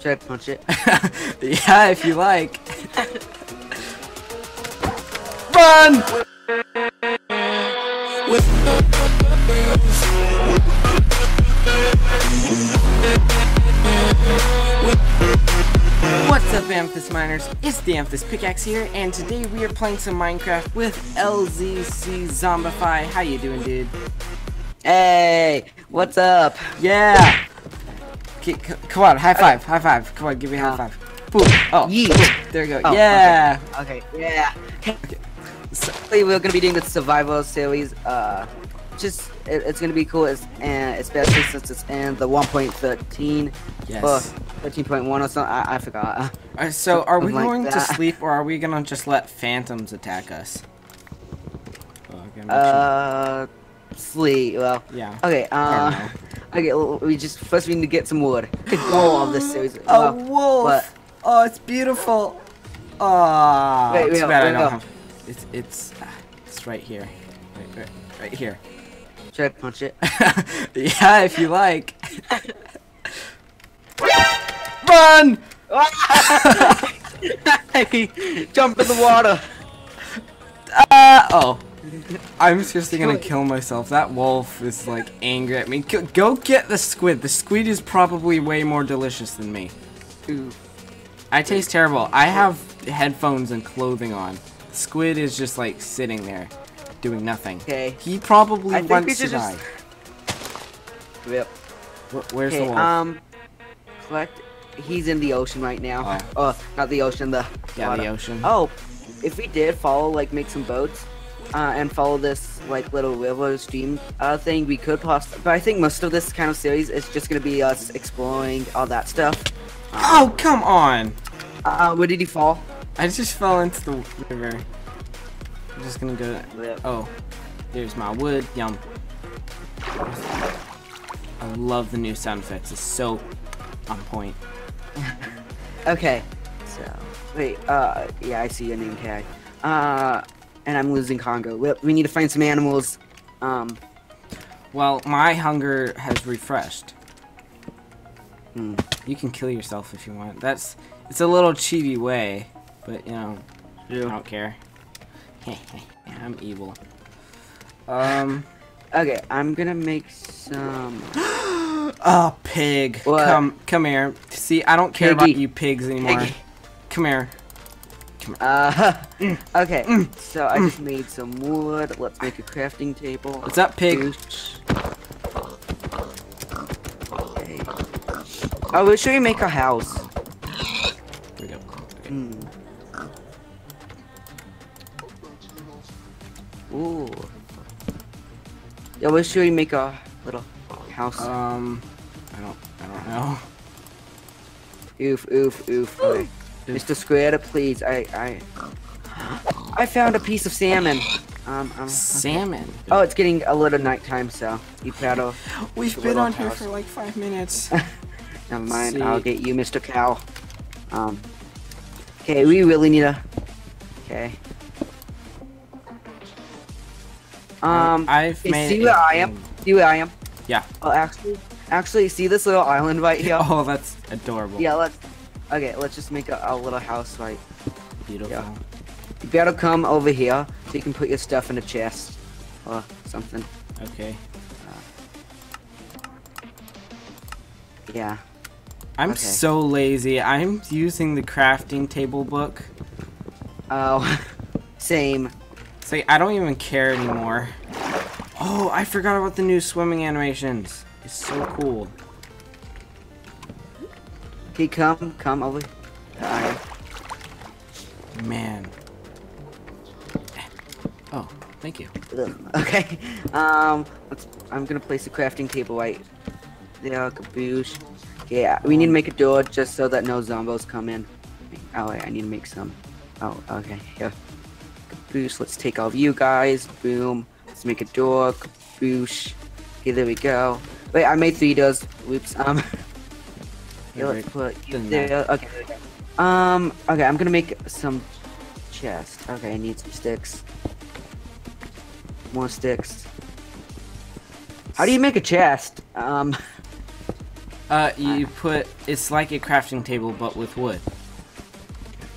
Should I punch it? Yeah, if you like. Run! What's up, Amethyst Miners? It's the Amethyst Pickaxe here, and today we are playing some Minecraft with LZCzombify. How you doing, dude? Hey, what's up? Yeah. Okay, come on, high five, high five. Come on, give me a high five. Boom. Oh, boom. There we go. Oh, yeah. Okay. Yeah. Okay. So we're gonna be doing the survival series. It's gonna be cool, especially since it's in the 1.13. Yes. 13.1 or something. I forgot. Alright, so are we going to sleep, or are we gonna just let phantoms attack us? Sleep. Well. Yeah. Okay. Okay, well, we need to get some wood. All of this series. Oh, wolf! But... oh, it's beautiful. Ah. Wait, it's bad. I don't have... It's right here. Right here. Should I punch it? Yeah, if you like. Run! Jump in the water. Oh. I'm seriously gonna kill myself. That wolf is like angry at me. Go get the squid. The squid is probably way more delicious than me. Ooh. I taste terrible. I have headphones and clothing on. Squid is just like sitting there doing nothing. Okay. He probably wants to die. Yep. Where's the wolf? Collect. He's in the ocean right now. Oh, not the ocean. The ocean. Oh, if we did make some boats. And follow this little river stream thing, we could possibly, but I think most of this kind of series is just gonna be us exploring all that stuff. Oh, come on! Where did you fall? I just fell into the river. I'm just gonna go to, oh, there's my wood, yum. I love the new sound effects, it's so on point. Okay, so, wait, yeah, I see your name tag. And I'm losing Congo. We need to find some animals. Well, my hunger has refreshed. You can kill yourself if you want. It's a little cheaty way, but you know, I don't care. I'm evil. Okay, I'm gonna make some. Oh, pig! What? Come here. See, I don't care about you pigs anymore. Piggy. Come here. Okay, so I just made some wood. Let's make a crafting table. What's up, pig? Okay. Oh, we'll show you make a house. Here we go. Okay. Ooh. Yeah, we'll show you make a little house. I don't know. Oof, oof, oof. Okay. Mr. Square, please. I found a piece of salmon. Salmon. Okay. Oh, it's getting a little nighttime, so you better. We've been on here for like 5 minutes. Never mind. See. I'll get you, Mr. Cow. Okay, we really need a. Okay. See where I am. See where I am. Yeah. Oh, actually, see this little island right here. Oh, that's adorable. Yeah, let's. Okay, let's just make a little house, right? Beautiful. Yeah. You better come over here so you can put your stuff in a chest or something. Okay. Yeah. I'm so lazy. I'm using the crafting table book. Oh, same. It's like, I don't even care anymore. Oh, I forgot about the new swimming animations. It's so cool. Okay, come over. Man. Oh, thank you. Okay. I'm gonna place a crafting table right there. Kaboosh. Yeah, we need to make a door just so that no zombies come in. Oh wait, I need to make some. Oh, okay. Here. Kaboosh. Let's take all of you guys. Boom. Let's make a door. Kaboosh. Okay, there we go. Wait, I made 3 doors. Whoops. Yeah, let's put you there. Okay. Okay, I'm gonna make some chests. Okay, I need some sticks. More sticks. How do you make a chest? You put, it's like a crafting table but with wood.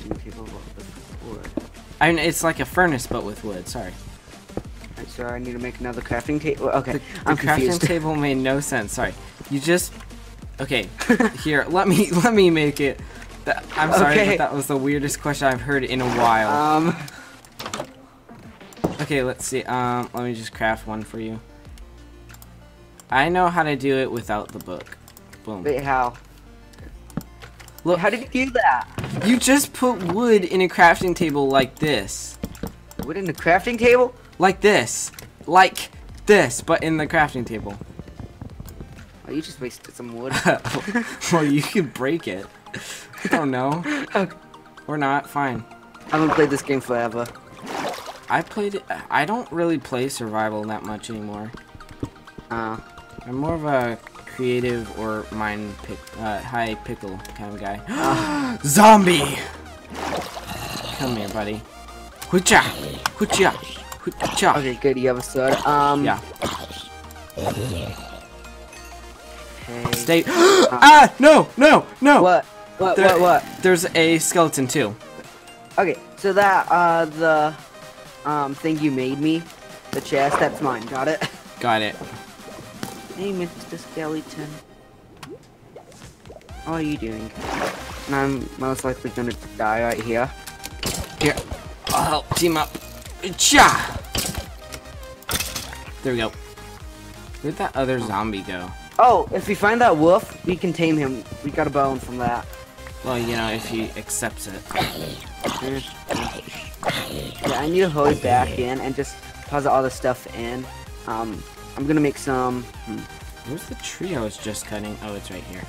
Crafting table but with wood. I mean, it's like a furnace but with wood, sorry. I'm sorry, I need to make another crafting table. Okay, I'm confused. The crafting table made no sense, sorry. You just, okay, here, let me make it. I'm sorry, okay. But that was the weirdest question I've heard in a while. Okay, let's see, let me just craft one for you. I know how to do it without the book. Boom. Wait, how? Look, how did you do that? You just put wood in a crafting table like this. Wood in the crafting table? Like this, but in the crafting table. Oh, you just wasted some wood. Well, you can break it. I don't know. Okay. Or not, fine. I haven't played this game forever. I don't really play survival that much anymore. I'm more of a creative or high pickle kind of guy. Zombie! Come here, buddy. Hoocha! Hoocha! Hoocha! Okay, good, you have a sword. Yeah. Okay. Stay. Ah! No! No! No! What? There, what? There's a skeleton, too. Okay, so that, the, thing you made me, the chest, that's mine. Got it? Got it. Hey, Mr. Skeleton. How are you doing? And I'm most likely gonna die right here. Here, I'll help team up. Cha! There we go. Where'd that other zombie go? Oh, if we find that wolf, we can tame him. We got a bone from that. Well, you know, if he accepts it. Yeah, I need to hold it back in and just deposit all the stuff in. I'm gonna make some. Where's the tree I was just cutting? Oh, it's right here.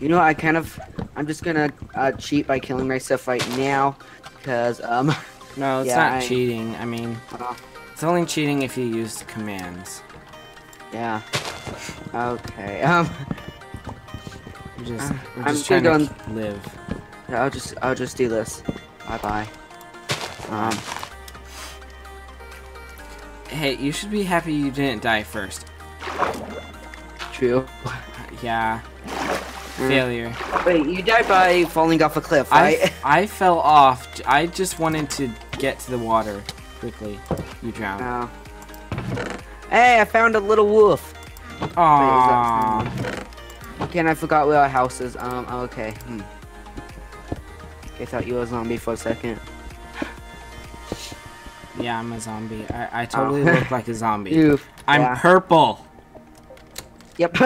You know, I'm just gonna cheat by killing myself right now, because No, it's not cheating. I mean, it's only cheating if you use commands. Yeah. Okay. We're just trying to live. Yeah, I'll just do this. Bye bye. Hey, you should be happy you didn't die first. True. Yeah. Failure. Wait, you died by falling off a cliff, right? I fell off. I just wanted to get to the water quickly. You drowned. Oh. Hey, I found a little wolf. Aww. Okay, and I forgot where our house is. Okay. I thought you were a zombie for a second. Yeah, I'm a zombie. I totally look like a zombie. Oof, I'm purple. Yep.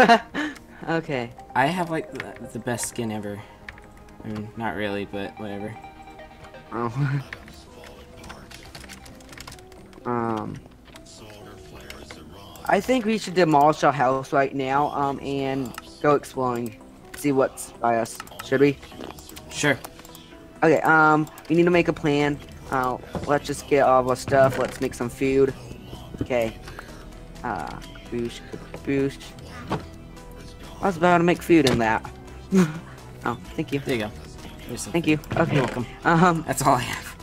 Okay. I have like the best skin ever. I mean, not really, but whatever. Oh. I think we should demolish our house right now. And go exploring, see what's by us. Should we? Sure. Okay. We need to make a plan. Let's just get all of our stuff. Let's make some food. Okay. Boosh. I was about to make food in that. Oh, thank you. There you go. Thank you. Okay. You're welcome. That's all I have.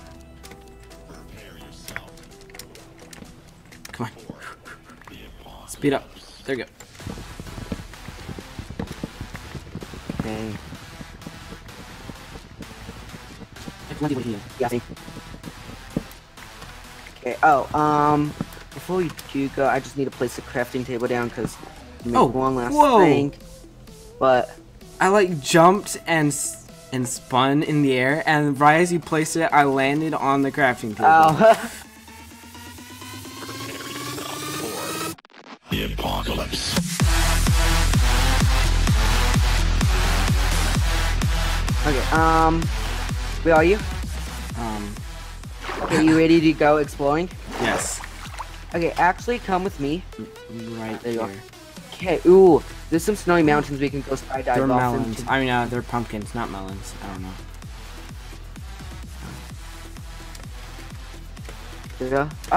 Come on. Speed up. There you go. Okay. Yeah. Okay, before you do go, I just need to place the crafting table down because one last thing. But I like jumped and spun in the air, and right as you placed it, I landed on the crafting table. Oh. The apocalypse. Okay, where are you? Are you ready to go exploring? Yes. Okay, actually, come with me. Right there. You are. Okay. Ooh, there's some snowy mountains we can go skydive off. They're melons. I mean, they're pumpkins, not melons. I don't know. Yeah.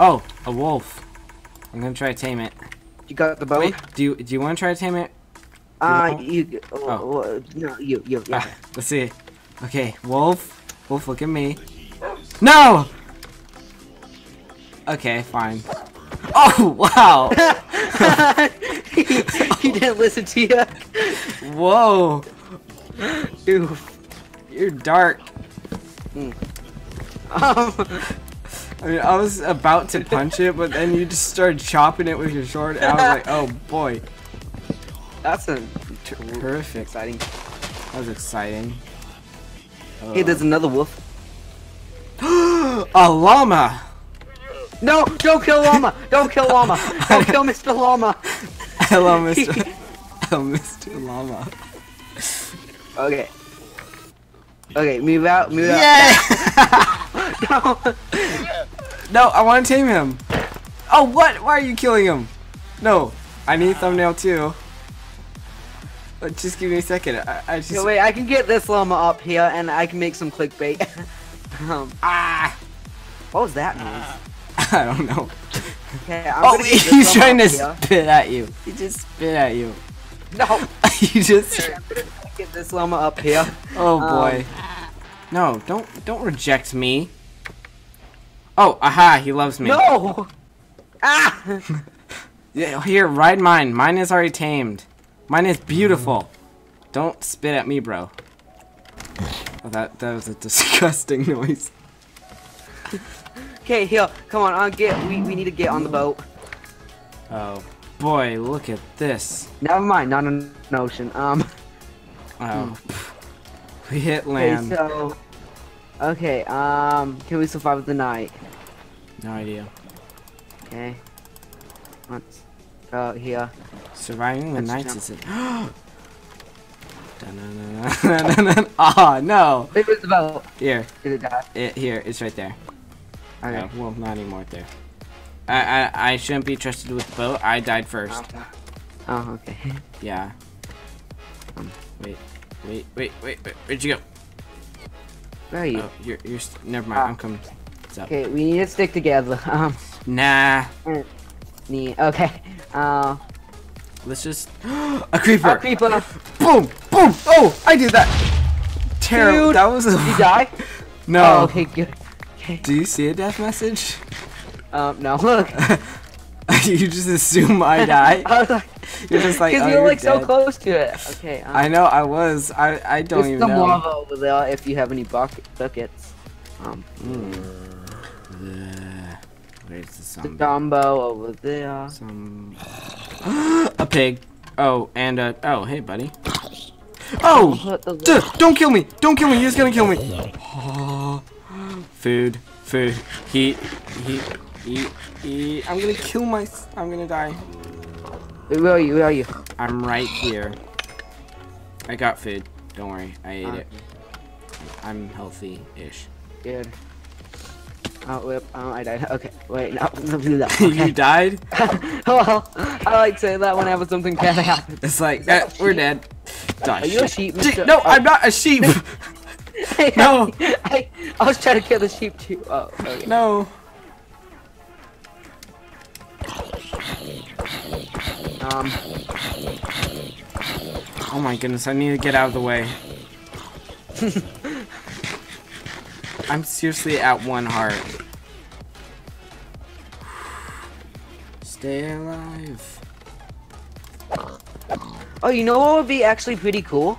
Oh, a wolf. I'm gonna try to tame it. You got the bow? Wait, do you want to try to tame it? Yeah. Let's see. Okay, wolf. Wolf, look at me. No! Okay, fine. Oh, wow! he didn't listen to you. Whoa. Oof. You're dark. I mean, I was about to punch it, but then you just started chopping it with your sword, and I was like, oh boy. That's a terrific. Exciting. That was exciting. Hey, there's another wolf. A llama! No! Don't kill llama! Don't kill llama! Don't kill Mr. Llama! Hello, Mr. Hello, Mr. Llama. Okay. Okay, move out, move out. No, I want to tame him. Oh, what? Why are you killing him? No, I need thumbnail too. But just give me a second. I just. No, wait, I can get this llama up here, and I can make some clickbait. What was that noise? I don't know. Okay, I'm gonna get this he's trying to spit at you. He just spit at you. No. You just. Okay, I'm gonna get this llama up here. Oh boy. No, don't reject me. Oh, aha, he loves me. No! Ah! Yeah, here, ride mine. Mine is already tamed. Mine is beautiful. Don't spit at me, bro. Oh, that was a disgusting noise. Okay, here, come on, we need to get on the boat. Oh, boy, look at this. Never mind, not an ocean, Oh. We hit land. Okay, so... Okay, can we survive the night? No idea. Okay. Let's go here. Surviving the night is it? Ah, no! It was about here. Did it die? Here, it's right there. Okay. No, well, not anymore there. I shouldn't be trusted with the boat. I died first. Oh, okay. Yeah. Wait. Where'd you go? Where are you? Oh, you're never mind. I'm coming. Okay, we need to stick together. Nah. Okay. Let's just. A creeper. A creeper. Boom, boom. Oh, I did that. Terrible. That was. Did you die? No. Oh, okay, good. Okay. Do you see a death message? No. Look. You just assume I die. I was like, you're just like. Because oh, you're like dead. So close to it. Okay. I know. I was. I don't even know. There's some lava over there if you have any buckets. Where's the zombie? The combo over there. Some. A pig. Oh, and oh, hey, buddy. Oh! Don't kill me! Don't kill me! You're just gonna kill me. Oh. Food. Heat. I'm gonna kill I'm gonna die. Where are you? I'm right here. I got food. Don't worry. I ate it. I'm healthy-ish. Good. Oh, whip. Oh, I died. Okay. Wait, no. Okay. You died? Well, I like to say that whenever something bad happens. It's like, we're dead. Are you a sheep? No, I'm not a sheep! No! I was trying to kill the sheep too. Oh, okay. No. Oh my goodness, I need to get out of the way. I'm seriously at 1 heart. Stay alive. Oh, you know what would be actually pretty cool?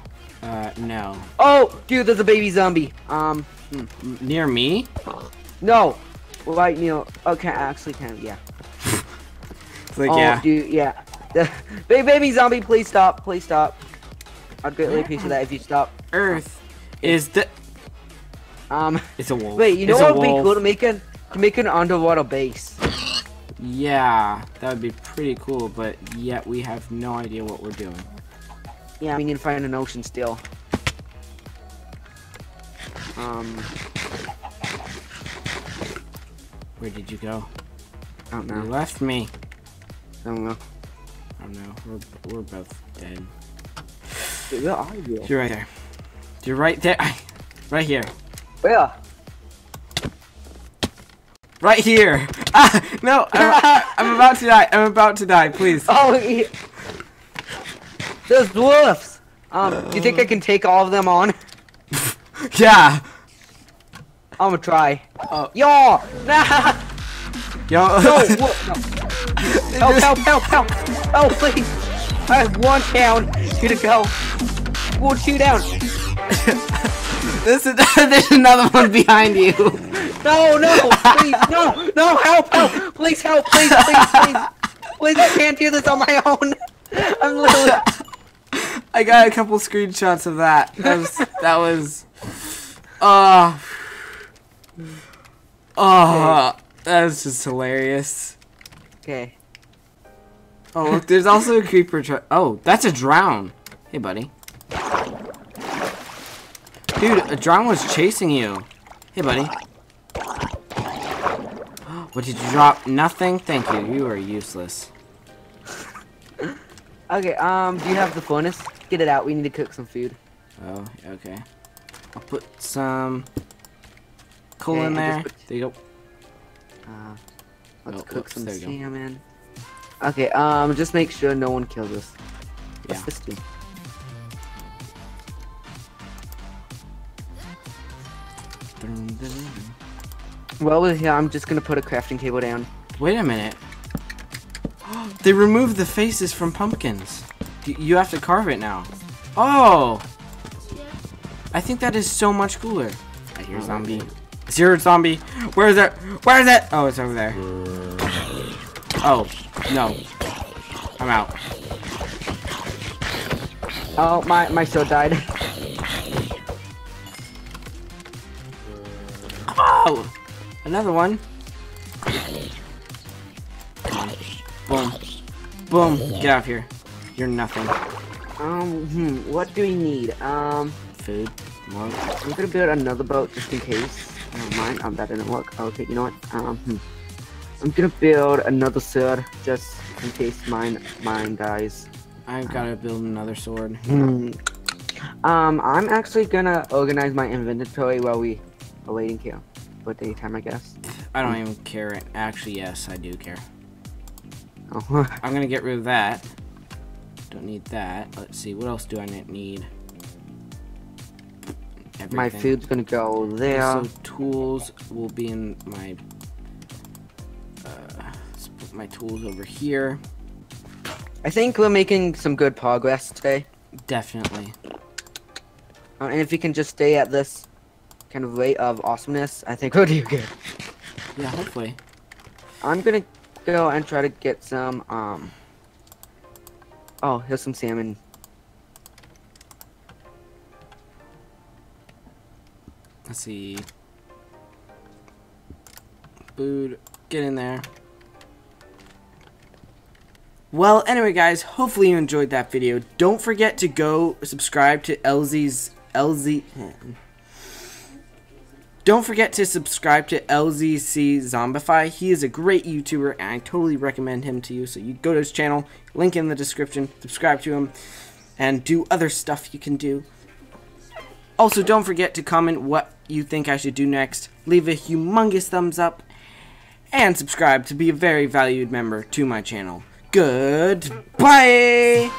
No. Oh, dude, there's a baby zombie. Near me? No. Right near. Okay, actually, kind of, yeah. It's like, oh, yeah. Dude, yeah. Baby zombie, please stop. Please stop. I'd greatly appreciate that if you stop. Earth is the. It's a wolf. Wait, you know what would be cool to make an underwater base? Yeah, that would be pretty cool, but yet we have no idea what we're doing. Yeah, we need to find an ocean still. Where did you go? I don't know. You left me. I don't know. We're both dead. Dude, where are you? You're right there. You're right there. Right here. Where? Right here! Ah! No! I'm about to die! I'm about to die, please! Oh! Yeah. There's dwarfs! Do you think I can take all of them on? Yeah! I'm gonna try. Oh. Yo! Nah! Yo. No, what? No. Help! Help, please! I have one down, two to go. One, two down. There's another one behind you. No, please, no, help, please. I can't do this on my own. I'm literally... I got a couple screenshots of that. That was just hilarious. Okay. Oh, look, there's also a creeper trap. Oh, that's a drown. Hey, buddy. Dude, a drown was chasing you. Hey, buddy. What did you drop? Nothing? Thank you. You are useless. Okay, do you have the furnace? Get it out. We need to cook some food. Oh, okay. I'll put some coal in there. There you go. Let's cook some salmon. Okay, just make sure no one kills us. What's this do? Well, yeah, I'm just gonna put a crafting table down. Wait a minute. They removed the faces from pumpkins. You have to carve it now. Oh! I think that is so much cooler. I hear zombie. I hear zombie. Where is it? Where is it? Oh, it's over there. Oh, no. I'm out. Oh, my sword died. Oh! Another one. Boom. Boom. Get out of here. You're nothing. What do we need? Food. More. I'm gonna build another boat just in case. Never mind. That didn't work. Okay, you know what? I'm gonna build another sword just in case mine dies. I've gotta build another sword. I'm actually gonna organize my inventory while we are waiting here. For daytime, I guess. I don't even care. Actually, yes, I do care. I'm gonna get rid of that. Don't need that. Let's see, what else do I need? Everything. My food's gonna go there. Also, tools will be in my. Let's put my tools over here. I think we're making some good progress today. Definitely. And if we can just stay at this kind of rate of awesomeness, I think we'll do good. Yeah, hopefully. I'm gonna go and try to get some oh, here's some salmon. Let's see. Food, get in there. Well, anyway guys, hopefully you enjoyed that video. Don't forget to go subscribe to Don't forget to subscribe to LZCzombify. He is a great YouTuber, and I totally recommend him to you. So you go to his channel, link in the description, subscribe to him, and do other stuff you can do. Also, don't forget to comment what you think I should do next. Leave a humongous thumbs up, and subscribe to be a very valued member to my channel. Goodbye!